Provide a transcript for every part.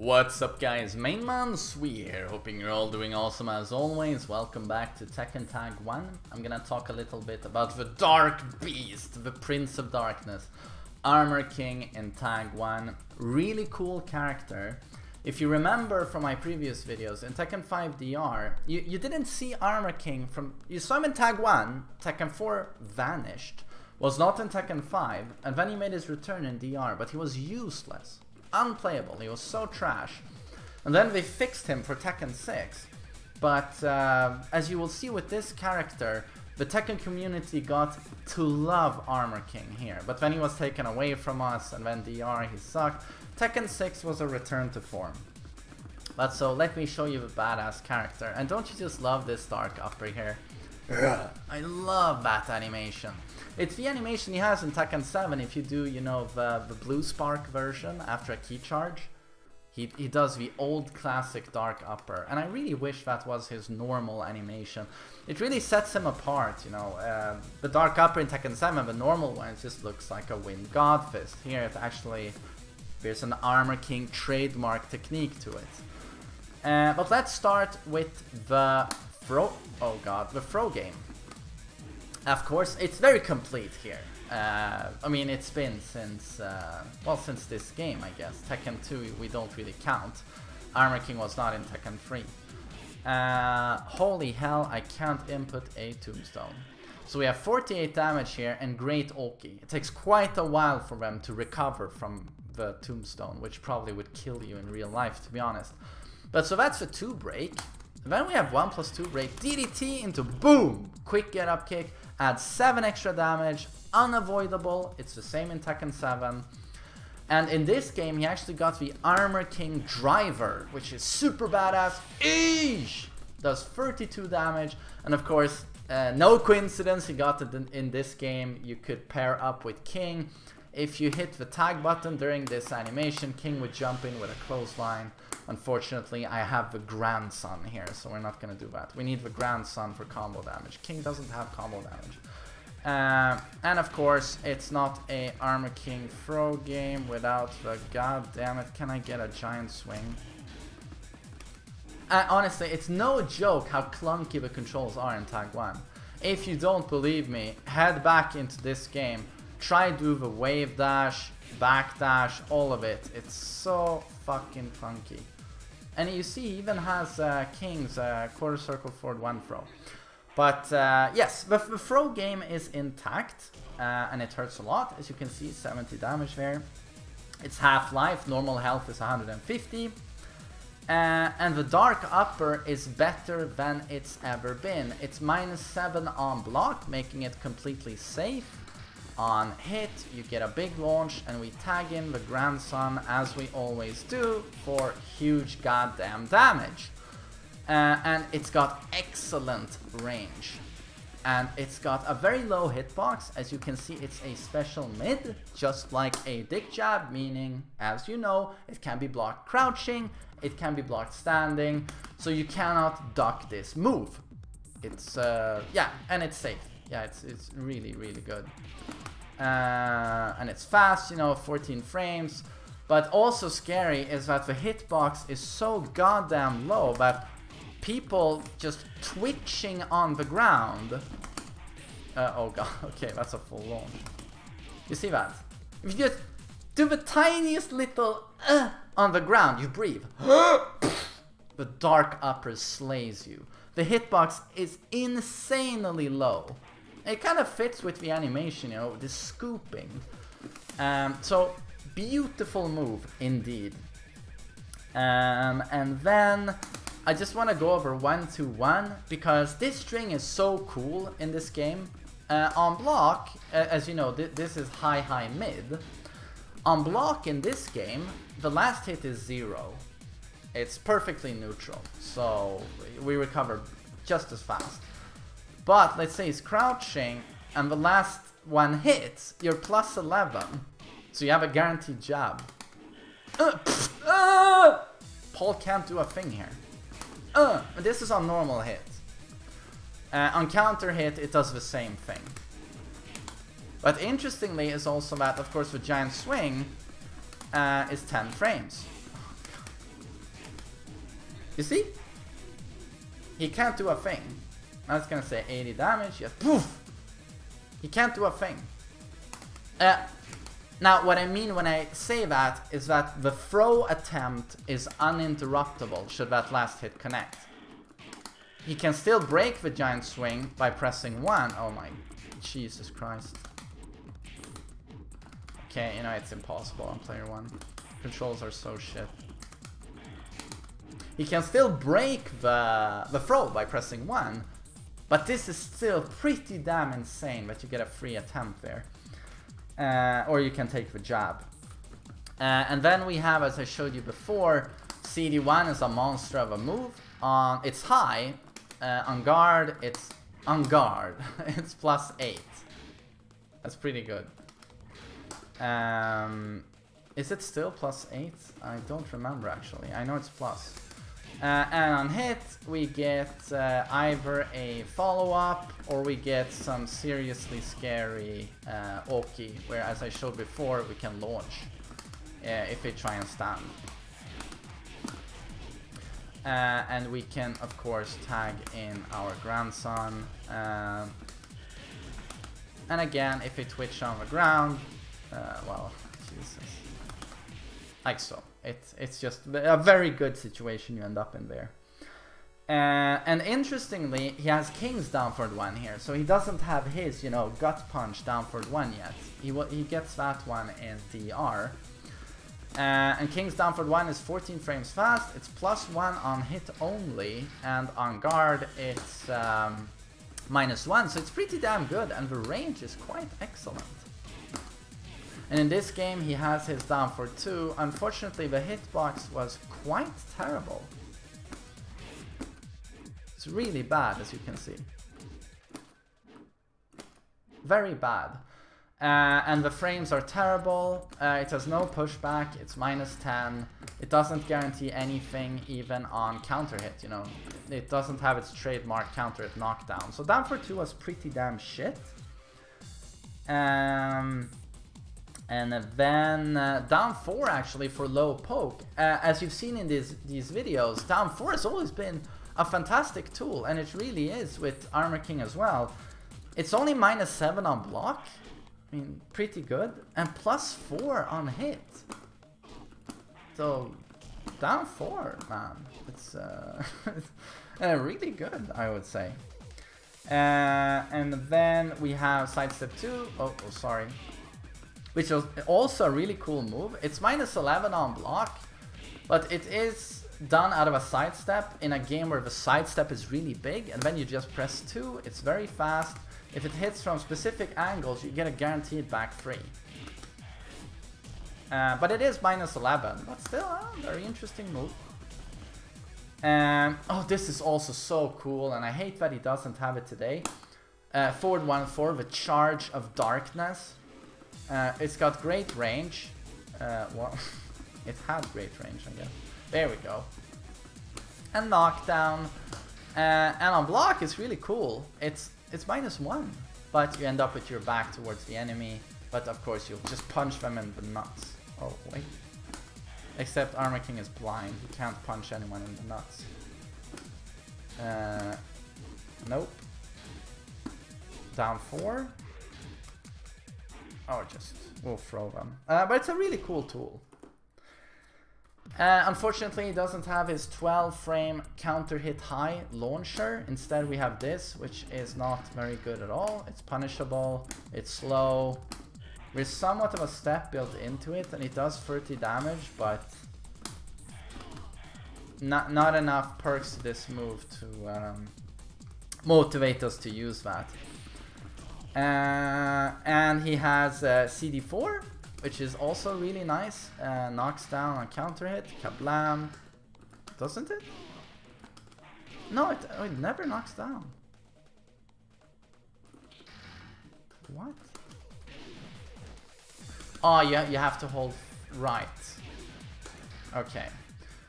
What's up guys, Mainman Swee here, hoping you're all doing awesome as always. Welcome back to Tekken Tag 1. I'm gonna talk a little bit about the Dark Beast, the Prince of Darkness, Armor King in Tag 1. Really cool character. If you remember from my previous videos, in Tekken 5 DR, you didn't see Armor King from... You saw him in Tag 1, Tekken 4 vanished, was not in Tekken 5, and then he made his return in DR, but he was useless. Unplayable, he was so trash. And then they fixed him for Tekken 6, but as you will see with this character, the Tekken community got to love Armor King here, but then he was taken away from us, and then DR, he sucked. Tekken 6 was a return to form. But so let me show you the badass character, and don't you just love this Dark Upper here? I love that animation. It's the animation he has in Tekken 7 if you do, you know, the blue spark version after a key charge. He does the old classic Dark Upper, and I really wish that was his normal animation. It really sets him apart, you know. The Dark Upper in Tekken 7, the normal one, it just looks like a Wind Godfist. Here it actually, there's an Armor King trademark technique to it. But let's start with the... the throw game. Of course, it's very complete here. I mean, it's been since, well, since this game, I guess. Tekken 2, we don't really count. Armor King was not in Tekken 3. Holy hell, I can't input a tombstone. So we have 48 damage here and great Oki. It takes quite a while for them to recover from the tombstone, which probably would kill you in real life, to be honest. But so that's the 2 break. Then we have 1+2 break, DDT into boom! Quick get up kick, adds 7 extra damage, unavoidable, it's the same in Tekken 7. And in this game he actually got the Armor King Driver, which is super badass. Eesh! Does 32 damage, and of course, no coincidence he got it in this game. You could pair up with King. If you hit the tag button during this animation, King would jump in with a clothesline. Unfortunately, I have the grandson here, so we're not gonna do that. We need the grandson for combo damage. King doesn't have combo damage. And of course, it's not a Armor King throw game without the... God damn it, can I get a giant swing? Honestly, it's no joke how clunky the controls are in Tag 1. If you don't believe me, head back into this game. Try do the wave dash, back dash, all of it. It's so fucking funky. And you see he even has King's quarter circle forward 1 throw. But yes, the throw game is intact, and it hurts a lot. As you can see, 70 damage there. It's half-life, normal health is 150. And the Dark Upper is better than it's ever been. It's -7 on block, making it completely safe. On hit, you get a big launch, and we tag in the grandson, as we always do, for huge goddamn damage. And it's got excellent range. And it's got a very low hitbox. As you can see, it's a special mid, just like a dick jab, meaning, as you know, it can be blocked crouching, it can be blocked standing, so you cannot duck this move. It's, yeah, and it's safe. Yeah, it's really, really good. And it's fast, you know, 14 frames. But also scary is that the hitbox is so goddamn low that people just twitching on the ground. Oh god, okay, that's a full launch. You see that? If you just do the tiniest little on the ground, you breathe. The Dark Upper slays you. The hitbox is insanely low. It kind of fits with the animation, you know, the scooping. So, beautiful move, indeed. And then, I just want to go over 1-2-1, because this string is so cool in this game. On block, as you know, this is high-high-mid. On block in this game, the last hit is 0. It's perfectly neutral, so we recover just as fast. But let's say he's crouching, and the last one hits, you're +11. So you have a guaranteed jab. Paul can't do a thing here. This is on normal hit. On counter hit, it does the same thing. But interestingly is also that, of course, the giant swing is 10 frames. You see? He can't do a thing. I was gonna say 80 damage, yes, poof! He can't do a thing. Now, what I mean when I say that is that the throw attempt is uninterruptible should that last hit connect. He can still break the giant swing by pressing 1. Oh my... Jesus Christ. Okay, you know, it's impossible on player 1. Controls are so shit. He can still break the throw by pressing 1, but this is still pretty damn insane that you get a free attempt there. Or you can take the jab. And then we have, as I showed you before, CD1 is a monster of a move. It's high, on guard, it's on guard. It's +8. That's pretty good. Is it still +8? I don't remember actually. I know it's plus. And on hit, we get either a follow-up or we get some seriously scary Oki, where, as I showed before, we can launch if we try and stand. And we can, of course, tag in our grandson. And again, if we twitch on the ground, well, Jesus. Like so. It's just a very good situation you end up in there. And interestingly, he has King's downward 1 here, so he doesn't have his, you know, gut punch downward 1 yet. He gets that one in DR. And King's downward 1 is 14 frames fast, it's +1 on hit only, and on guard it's -1, so it's pretty damn good, and the range is quite excellent. And in this game, he has his down for 2. Unfortunately, the hitbox was quite terrible. It's really bad, as you can see. Very bad. And the frames are terrible. It has no pushback. It's -10. It doesn't guarantee anything, even on counter hit, you know. It doesn't have its trademark counter hit knockdown. So down for 2 was pretty damn shit. And then down 4 actually for low poke, as you've seen in these videos, down 4 has always been a fantastic tool, and it really is with Armor King as well. It's only -7 on block, I mean, pretty good, and +4 on hit. So down 4, man, it's really good, I would say. And then we have sidestep 2, oh sorry. Which was also a really cool move. It's -11 on block, but it is done out of a sidestep in a game where the sidestep is really big, and then you just press 2, it's very fast. If it hits from specific angles, you get a guaranteed back 3. But it is -11, but still a very interesting move. Oh, this is also so cool, and I hate that he doesn't have it today. Forward 1-4, the Charge of Darkness. It's got great range. Well, it had great range, I guess. There we go. And knockdown. And on block, it's really cool. It's -1, but you end up with your back towards the enemy. But of course, you'll just punch them in the nuts. Oh wait. Except Armor King is blind. He can't punch anyone in the nuts. Nope. Down 4. Or just, we'll throw them. But it's a really cool tool. Unfortunately, he doesn't have his 12-frame counter hit high launcher. Instead, we have this, which is not very good at all. It's punishable, it's slow. There's somewhat of a step built into it, and it does 30 damage, but not enough perks to this move to motivate us to use that. And he has CD4, which is also really nice. Knocks down on counter hit, kablam. Doesn't it? No, it never knocks down. What? Oh, you have to hold right. Okay.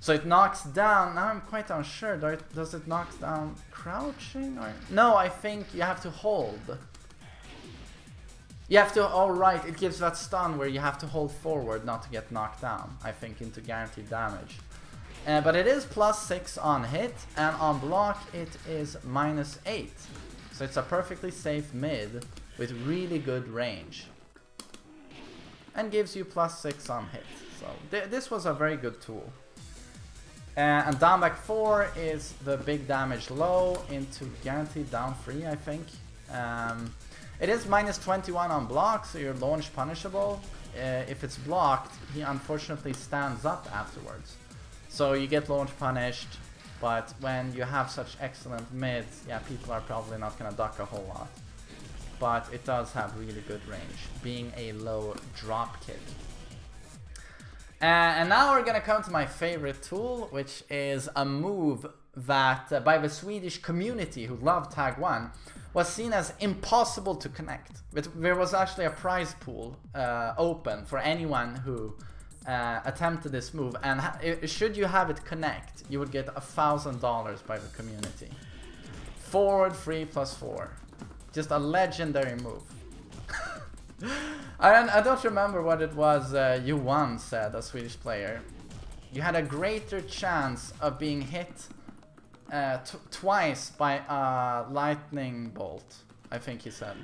So it knocks down, now I'm quite unsure. Does it knock down crouching? Or? No, I think you have to hold. You have to, oh right, it gives that stun where you have to hold forward not to get knocked down, I think, into guaranteed damage. But it is +6 on hit, and on block it is -8. So it's a perfectly safe mid with really good range. And gives you +6 on hit. So this was a very good tool. And down back 4 is the big damage low into guaranteed down 3, I think. It is -21 on block, so you're launch punishable. If it's blocked, he unfortunately stands up afterwards. So you get launch punished, but when you have such excellent mids, yeah, people are probably not gonna duck a whole lot. But it does have really good range, being a low drop kick. And now we're gonna come to my favorite tool, which is a move that by the Swedish community who love Tag 1 was seen as impossible to connect. There was actually a prize pool open for anyone who attempted this move, and should you have it connect, you would get $1,000 by the community. Forward 3+4. Just a legendary move. I don't remember what it was you once said, a Swedish player. You had a greater chance of being hit twice by a lightning bolt, I think he said,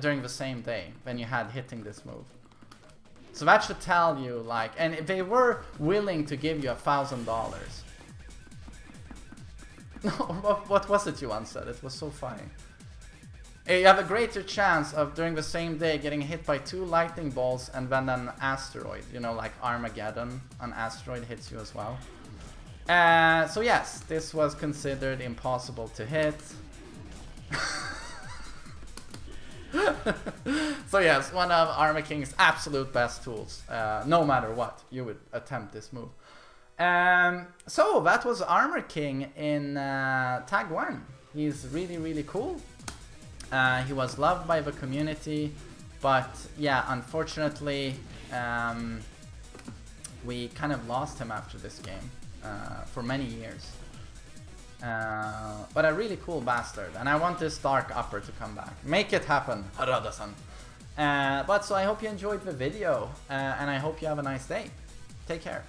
during the same day when you had hitting this move. So that should tell you, like, and if they were willing to give you $1,000. No, what was it you once said? It was so funny. You have a greater chance of, during the same day, getting hit by 2 lightning balls and then an asteroid. You know, like Armageddon, an asteroid hits you as well. So yes, this was considered impossible to hit. So yes, one of Armor King's absolute best tools. No matter what, you would attempt this move. So that was Armor King in Tag 1. He's really, really cool. He was loved by the community, but yeah, unfortunately, we kind of lost him after this game for many years. But a really cool bastard, and I want this Dark Upper to come back. Make it happen, Harada-san. But so I hope you enjoyed the video, and I hope you have a nice day. Take care.